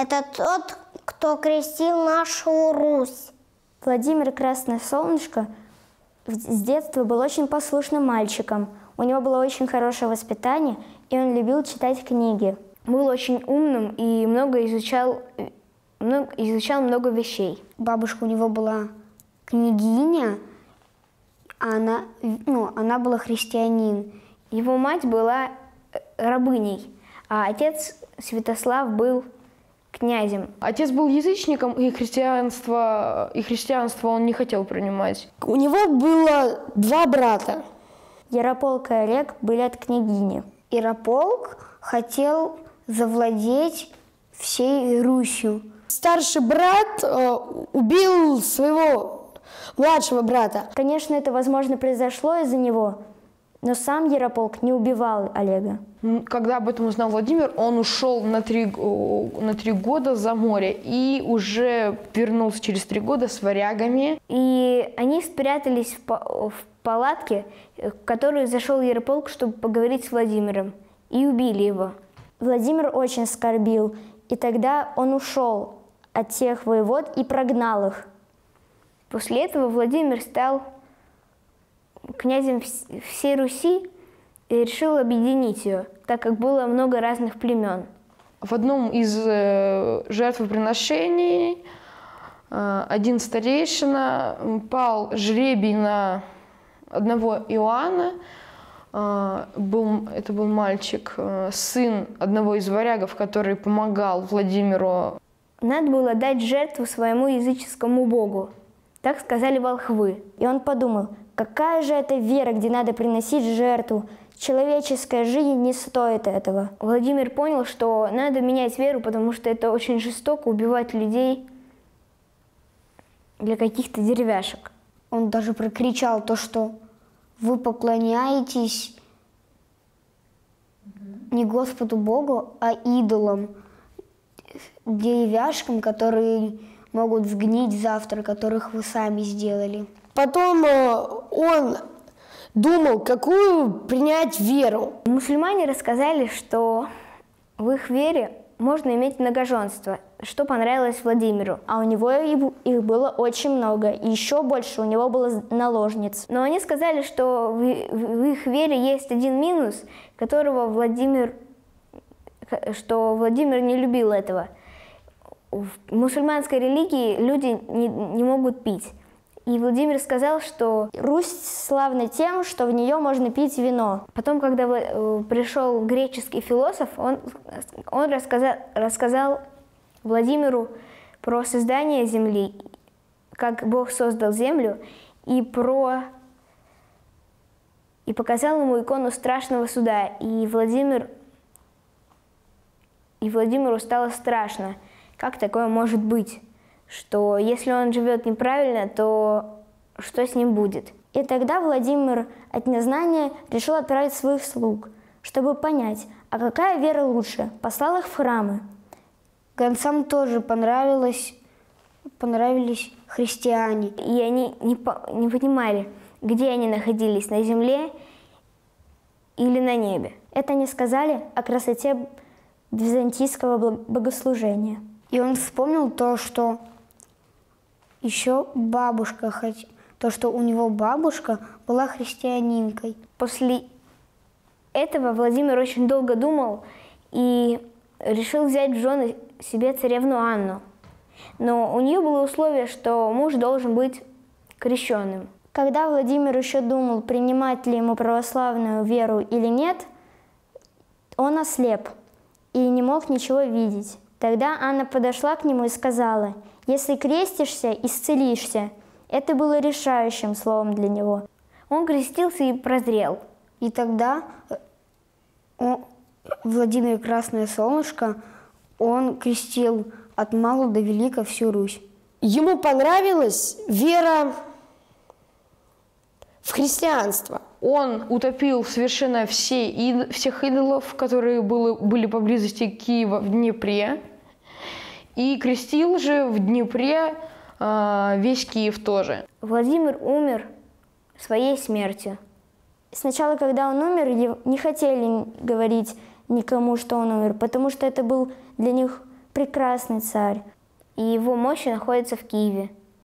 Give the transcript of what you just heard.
Это тот, кто крестил нашу Русь. Владимир Красное Солнышко с детства был очень послушным мальчиком. У него было очень хорошее воспитание, и он любил читать книги. Был очень умным и изучал много вещей. Бабушка у него была княгиня, а она была христианин. Его мать была рабыней, а отец Святослав был князем. Отец был язычником, и христианство он не хотел принимать. У него было два брата. Ярополк и Олег были от княгини. Ярополк хотел завладеть всей Русью. Старший брат убил своего младшего брата. Конечно, это, возможно, произошло из-за него, но сам Ярополк не убивал Олега. Когда об этом узнал Владимир, он ушел на три года за море и уже вернулся через 3 года с варягами. И они спрятались в палатке, в которую зашел Ярополк, чтобы поговорить с Владимиром, и убили его. Владимир очень скорбил, и тогда он ушел от тех воевод и прогнал их. После этого Владимир стал князем всей Руси и решил объединить ее, так как было много разных племен. В одном из жертвоприношений один старейшина пал жребий на одного Иоанна. Это был мальчик, сын одного из варягов, который помогал Владимиру. Надо было дать жертву своему языческому богу, так сказали волхвы. И он подумал, какая же это вера, где надо приносить жертву. Человеческая жизнь не стоит этого. Владимир понял, что надо менять веру, потому что это очень жестоко убивать людей для каких-то деревяшек. Он даже прокричал то, что вы поклоняетесь не Господу Богу, а идолам, деревяшкам, которые могут сгнить завтра, которых вы сами сделали. Потом он думал, какую принять веру. Мусульмане рассказали, что в их вере можно иметь многоженство, что понравилось Владимиру. А у него их было очень много, и еще больше у него было наложниц. Но они сказали, что в их вере есть один минус, что Владимир не любил этого. В мусульманской религии люди не могут пить. И Владимир сказал, что Русь славна тем, что в нее можно пить вино. Потом, когда пришел греческий философ, он рассказал Владимиру про создание земли, как Бог создал землю, и показал ему икону страшного суда. И Владимиру стало страшно, как такое может быть, что если он живет неправильно, то что с ним будет? И тогда Владимир от незнания решил отправить своих слуг, чтобы понять, а какая вера лучше, послал их в храмы. Гонцам тоже понравились христиане. И они не понимали, где они находились, на земле или на небе. Это они сказали о красоте византийского богослужения. И он вспомнил то, что у него бабушка была христианинкой. После этого Владимир очень долго думал и решил взять в жены себе царевну Анну. Но у нее было условие, что муж должен быть крещенным. Когда Владимир еще думал, принимать ли ему православную веру или нет, он ослеп и не мог ничего видеть. Тогда Анна подошла к нему и сказала: «Если крестишься, исцелишься». Это было решающим словом для него. Он крестился и прозрел. И тогда Владимир Красное Солнышко, он крестил от мала до велика всю Русь. Ему понравилась вера в христианство. Он утопил совершенно всех идолов, которые были поблизости Киева, в Днепре. И крестил же в Днепре весь Киев тоже. Владимир умер своей смертью. Сначала, когда он умер, не хотели говорить никому, что он умер, потому что это был для них прекрасный царь, и его мощи находятся в Киеве.